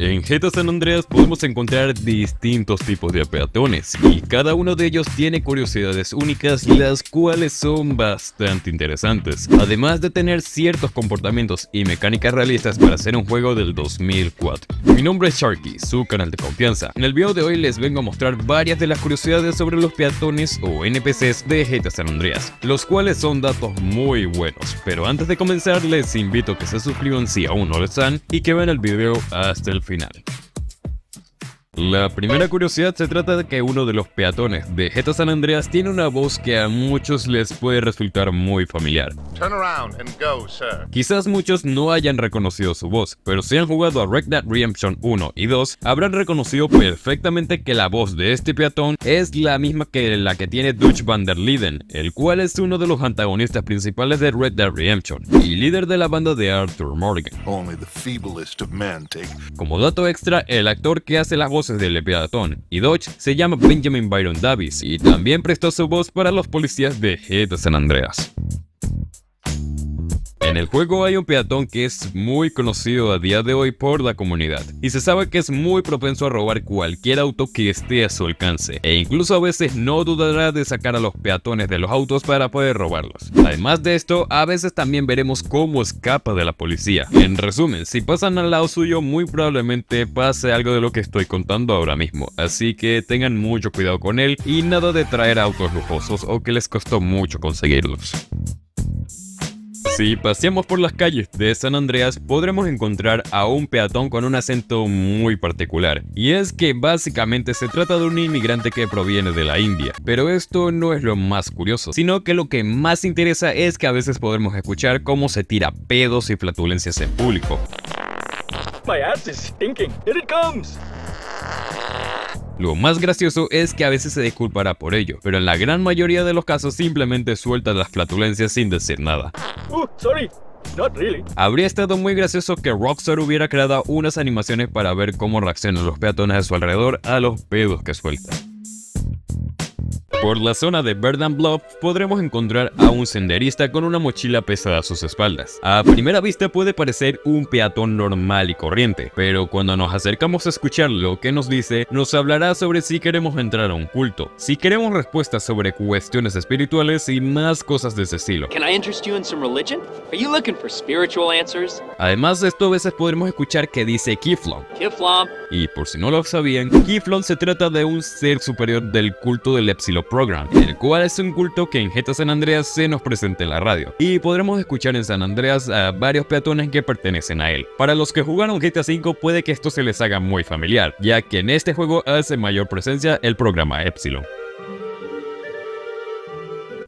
En GTA San Andreas podemos encontrar distintos tipos de peatones y cada uno de ellos tiene curiosidades únicas las cuales son bastante interesantes, además de tener ciertos comportamientos y mecánicas realistas para hacer un juego del 2004. Mi nombre es Sharky, su canal de confianza. En el video de hoy les vengo a mostrar varias de las curiosidades sobre los peatones o NPCs de GTA San Andreas, los cuales son datos muy buenos, pero antes de comenzar les invito a que se suscriban si aún no lo están y que vean el video hasta el final. La primera curiosidad se trata de que uno de los peatones de GTA San Andreas tiene una voz que a muchos les puede resultar muy familiar. Turn around and go, sir. Quizás muchos no hayan reconocido su voz, pero si han jugado a Red Dead Redemption 1 y 2, habrán reconocido perfectamente que la voz de este peatón es la misma que la que tiene Dutch van der Linde, el cual es uno de los antagonistas principales de Red Dead Redemption y líder de la banda de Arthur Morgan. Only the feeblest of men take. Como dato extra, el actor que hace las voces del peatón y Dodge se llama Benjamin Byron Davis y también prestó su voz para los policías de GTA San Andreas. En el juego hay un peatón que es muy conocido a día de hoy por la comunidad y se sabe que es muy propenso a robar cualquier auto que esté a su alcance e incluso a veces no dudará de sacar a los peatones de los autos para poder robarlos. Además de esto, a veces también veremos cómo escapa de la policía. En resumen, si pasan al lado suyo muy probablemente pase algo de lo que estoy contando ahora mismo, así que tengan mucho cuidado con él y nada de traer autos lujosos o que les costó mucho conseguirlos. Si paseamos por las calles de San Andreas podremos encontrar a un peatón con un acento muy particular y es que básicamente se trata de un inmigrante que proviene de la India, pero esto no es lo más curioso, sino que lo que más interesa es que a veces podremos escuchar cómo se tira pedos y flatulencias en público. My ass is stinking. Here it comes. Lo más gracioso es que a veces se disculpará por ello, pero en la gran mayoría de los casos simplemente suelta las flatulencias sin decir nada. Sorry. No, really. Habría estado muy gracioso que Rockstar hubiera creado unas animaciones para ver cómo reaccionan los peatones a su alrededor a los pedos que sueltan. Por la zona de Verdant Bluff podremos encontrar a un senderista con una mochila pesada a sus espaldas. A primera vista puede parecer un peatón normal y corriente, pero cuando nos acercamos a escuchar lo que nos dice, nos hablará sobre si queremos entrar a un culto, si queremos respuestas sobre cuestiones espirituales y más cosas de ese estilo. Además de esto, a veces podremos escuchar que dice Kiflon. Y por si no lo sabían, Kiflon se trata de un ser superior del culto del Epsilon Program, el cual es un culto que en GTA San Andreas se nos presenta en la radio y podremos escuchar en San Andreas a varios peatones que pertenecen a él. Para los que jugaron GTA 5 puede que esto se les haga muy familiar, ya que en este juego hace mayor presencia el programa Epsilon.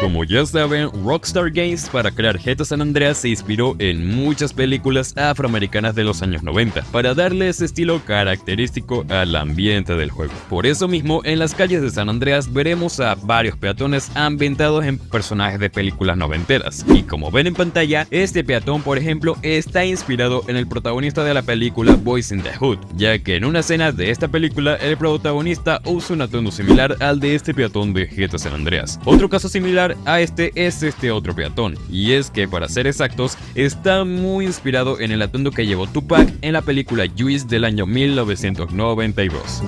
Como ya saben, Rockstar Games para crear GTA San Andreas se inspiró en muchas películas afroamericanas de los años 90 para darle ese estilo característico al ambiente del juego. Por eso mismo, en las calles de San Andreas veremos a varios peatones ambientados en personajes de películas noventeras. Y como ven en pantalla, este peatón, por ejemplo, está inspirado en el protagonista de la película Boyz n the Hood, ya que en una escena de esta película el protagonista usa un atuendo similar al de este peatón de GTA San Andreas. Otro caso similar a este es este otro peatón, y es que para ser exactos está muy inspirado en el atuendo que llevó Tupac en la película Juice del año 1992.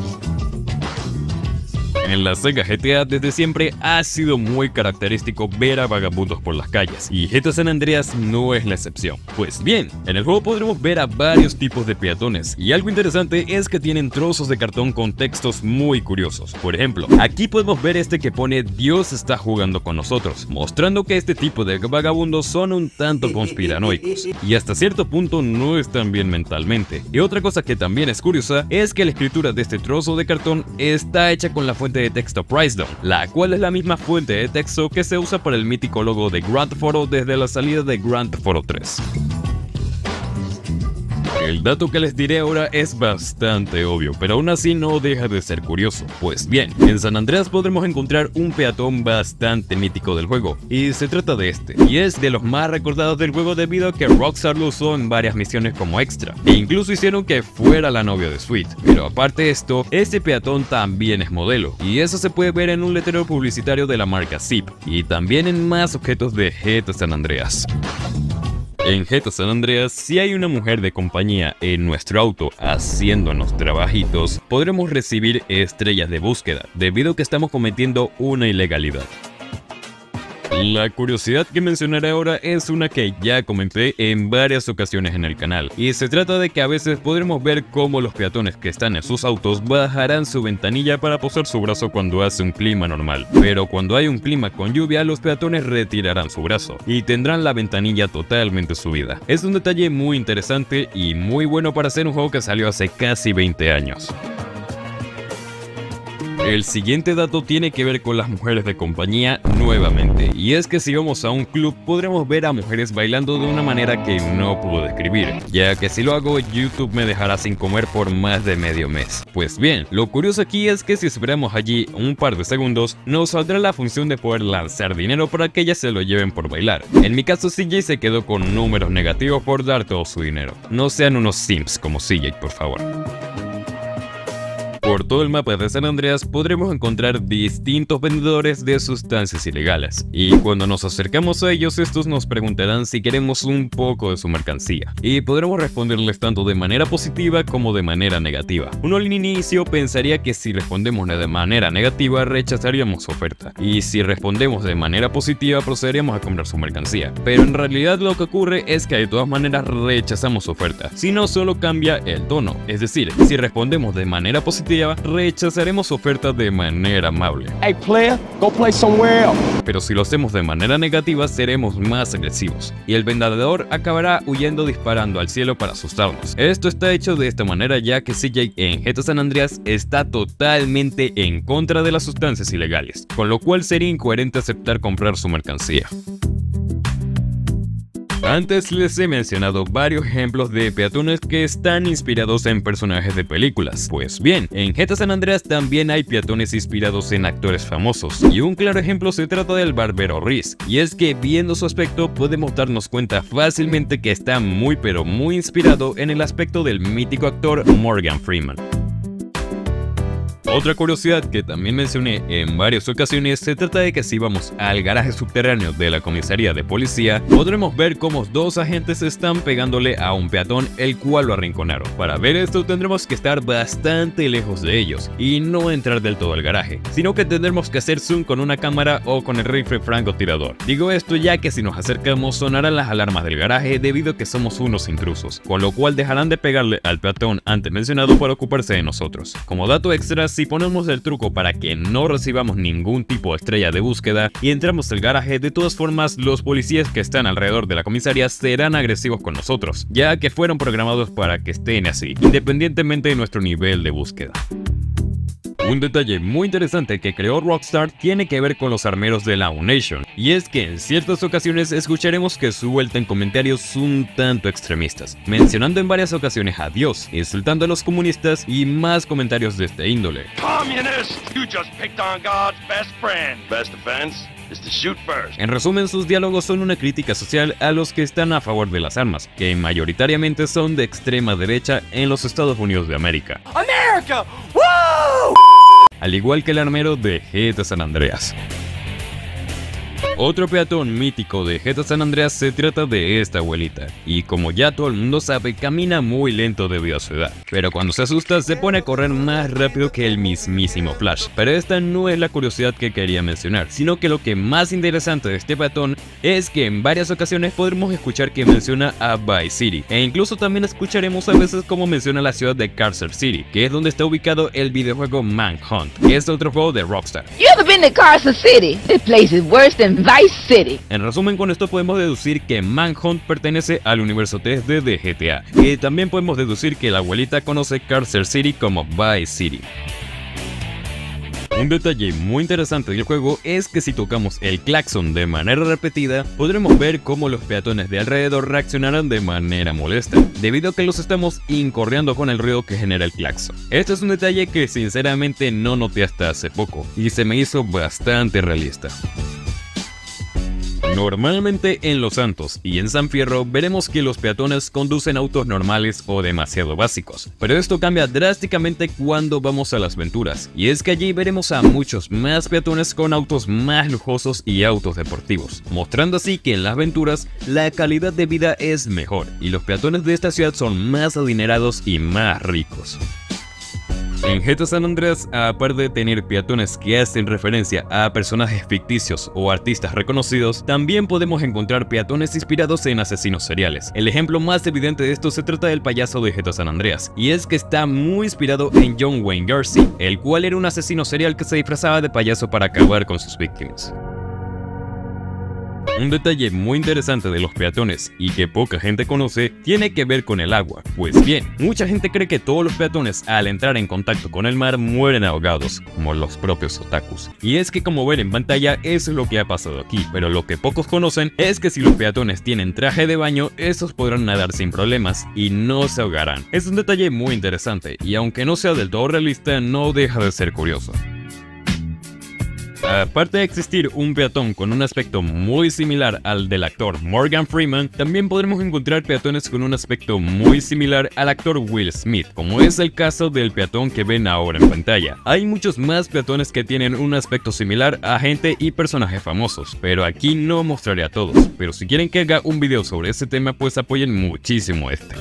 En la saga GTA desde siempre ha sido muy característico ver a vagabundos por las calles y GTA San Andreas no es la excepción. Pues bien, en el juego podremos ver a varios tipos de peatones y algo interesante es que tienen trozos de cartón con textos muy curiosos. Por ejemplo, aquí podemos ver este que pone Dios está jugando con nosotros, mostrando que este tipo de vagabundos son un tanto conspiranoicos y hasta cierto punto no están bien mentalmente. Y otra cosa que también es curiosa es que la escritura de este trozo de cartón está hecha con la fuente de texto Pricedown, la cual es la misma fuente de texto que se usa para el mítico logo de Grand Theft Auto desde la salida de Grand Theft Auto 3. El dato que les diré ahora es bastante obvio, pero aún así no deja de ser curioso. Pues bien, en San Andreas podremos encontrar un peatón bastante mítico del juego, y se trata de este, y es de los más recordados del juego debido a que Rockstar lo usó en varias misiones como extra, e incluso hicieron que fuera la novia de Sweet. Pero aparte de esto, este peatón también es modelo, y eso se puede ver en un letrero publicitario de la marca Zip, y también en más objetos de GTA San Andreas. En GTA San Andreas, si hay una mujer de compañía en nuestro auto haciéndonos trabajitos, podremos recibir estrellas de búsqueda, debido a que estamos cometiendo una ilegalidad. La curiosidad que mencionaré ahora es una que ya comenté en varias ocasiones en el canal, y se trata de que a veces podremos ver cómo los peatones que están en sus autos bajarán su ventanilla para posar su brazo cuando hace un clima normal, pero cuando hay un clima con lluvia los peatones retirarán su brazo y tendrán la ventanilla totalmente subida. Es un detalle muy interesante y muy bueno para hacer un juego que salió hace casi 20 años. El siguiente dato tiene que ver con las mujeres de compañía nuevamente, y es que si vamos a un club podremos ver a mujeres bailando de una manera que no puedo describir, ya que si lo hago YouTube me dejará sin comer por más de medio mes. Pues bien, lo curioso aquí es que si esperamos allí un par de segundos, nos saldrá la función de poder lanzar dinero para que ellas se lo lleven por bailar. En mi caso CJ se quedó con números negativos por dar todo su dinero. No sean unos sims como CJ, por favor. Por todo el mapa de San Andreas podremos encontrar distintos vendedores de sustancias ilegales, y cuando nos acercamos a ellos estos nos preguntarán si queremos un poco de su mercancía, y podremos responderles tanto de manera positiva como de manera negativa. Uno al inicio pensaría que si respondemos de manera negativa rechazaríamos su oferta, y si respondemos de manera positiva procederíamos a comprar su mercancía, pero en realidad lo que ocurre es que de todas maneras rechazamos su oferta, si no solo cambia el tono, es decir, si respondemos de manera positiva rechazaremos ofertas de manera amable. Hey player, go play somewhere else. Pero si lo hacemos de manera negativa seremos más agresivos y el vendedor acabará huyendo disparando al cielo para asustarnos. Esto está hecho de esta manera ya que CJ en GTA San Andreas está totalmente en contra de las sustancias ilegales, con lo cual sería incoherente aceptar comprar su mercancía. Antes les he mencionado varios ejemplos de peatones que están inspirados en personajes de películas. Pues bien, en GTA San Andreas también hay peatones inspirados en actores famosos, y un claro ejemplo se trata del barbero Reece, y es que viendo su aspecto podemos darnos cuenta fácilmente que está muy pero muy inspirado en el aspecto del mítico actor Morgan Freeman. Otra curiosidad que también mencioné en varias ocasiones se trata de que si vamos al garaje subterráneo de la comisaría de policía podremos ver cómo dos agentes están pegándole a un peatón el cual lo arrinconaron. Para ver esto tendremos que estar bastante lejos de ellos y no entrar del todo al garaje, sino que tendremos que hacer zoom con una cámara o con el rifle francotirador. Digo esto ya que si nos acercamos sonarán las alarmas del garaje debido a que somos unos intrusos, con lo cual dejarán de pegarle al peatón antes mencionado para ocuparse de nosotros. Como dato extra, si ponemos el truco para que no recibamos ningún tipo de estrella de búsqueda y entramos al garaje, de todas formas los policías que están alrededor de la comisaría serán agresivos con nosotros, ya que fueron programados para que estén así, independientemente de nuestro nivel de búsqueda. Un detalle muy interesante que creó Rockstar tiene que ver con los armeros de la One Nation, y es que en ciertas ocasiones escucharemos que sueltan comentarios un tanto extremistas, mencionando en varias ocasiones a Dios, insultando a los comunistas y más comentarios de este índole. En resumen, sus diálogos son una crítica social a los que están a favor de las armas, que mayoritariamente son de extrema derecha en los Estados Unidos de América. ¡America! ¡Woo! Al igual que el armero de GTA San Andreas. Otro peatón mítico de GTA San Andreas se trata de esta abuelita, y como ya todo el mundo sabe, camina muy lento debido a su edad, pero cuando se asusta se pone a correr más rápido que el mismísimo Flash. Pero esta no es la curiosidad que quería mencionar, sino que lo que más interesante de este peatón es que en varias ocasiones podremos escuchar que menciona a Vice City, e incluso también escucharemos a veces como menciona la ciudad de Carcer City, que es donde está ubicado el videojuego Manhunt, que es otro juego de Rockstar. You ever been to Carcer City? This place is worse than Vice City. En resumen, con esto podemos deducir que Manhunt pertenece al universo 3D de GTA, y también podemos deducir que la abuelita conoce Carcer City como Vice City. Un detalle muy interesante del juego es que si tocamos el claxon de manera repetida, podremos ver cómo los peatones de alrededor reaccionarán de manera molesta, debido a que los estamos incorreando con el ruido que genera el claxon. Este es un detalle que sinceramente no noté hasta hace poco, y se me hizo bastante realista. Normalmente en Los Santos y en San Fierro veremos que los peatones conducen autos normales o demasiado básicos, pero esto cambia drásticamente cuando vamos a Las Venturas, y es que allí veremos a muchos más peatones con autos más lujosos y autos deportivos, mostrando así que en Las Venturas la calidad de vida es mejor y los peatones de esta ciudad son más adinerados y más ricos. En GTA San Andreas, aparte de tener peatones que hacen referencia a personajes ficticios o artistas reconocidos, también podemos encontrar peatones inspirados en asesinos seriales. El ejemplo más evidente de esto se trata del payaso de GTA San Andreas, y es que está muy inspirado en John Wayne Gacy, el cual era un asesino serial que se disfrazaba de payaso para acabar con sus víctimas. Un detalle muy interesante de los peatones y que poca gente conoce tiene que ver con el agua. Pues bien, mucha gente cree que todos los peatones al entrar en contacto con el mar mueren ahogados, como los propios otakus. Y es que como ven en pantalla, eso es lo que ha pasado aquí, pero lo que pocos conocen es que si los peatones tienen traje de baño, esos podrán nadar sin problemas y no se ahogarán. Es un detalle muy interesante y aunque no sea del todo realista, no deja de ser curioso. Aparte de existir un peatón con un aspecto muy similar al del actor Morgan Freeman, también podremos encontrar peatones con un aspecto muy similar al actor Will Smith, como es el caso del peatón que ven ahora en pantalla. Hay muchos más peatones que tienen un aspecto similar a gente y personajes famosos, pero aquí no mostraré a todos, pero si quieren que haga un video sobre este tema, pues apoyen muchísimo este.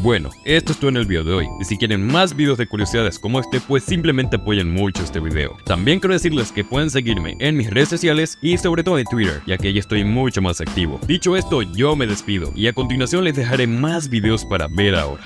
Bueno, esto es todo en el video de hoy, y si quieren más videos de curiosidades como este, pues simplemente apoyen mucho este video. También quiero decirles que pueden seguirme en mis redes sociales y sobre todo en Twitter, ya que ahí estoy mucho más activo. Dicho esto, yo me despido, y a continuación les dejaré más videos para ver ahora.